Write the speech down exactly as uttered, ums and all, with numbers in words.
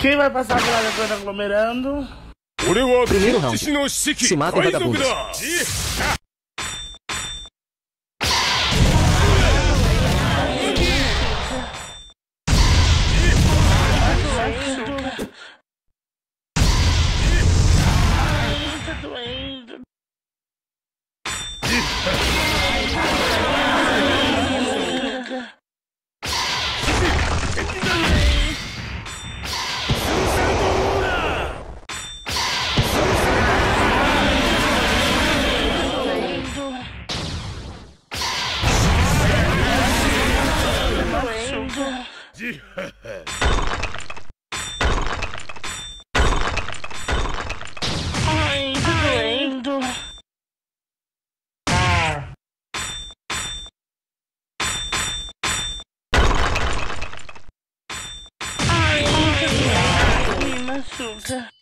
Quem vai passar pela depois do aglomerando? Primeiro round. Se mata em vagabundos. Ai, tá doendo. Ah. Ai, me machuca.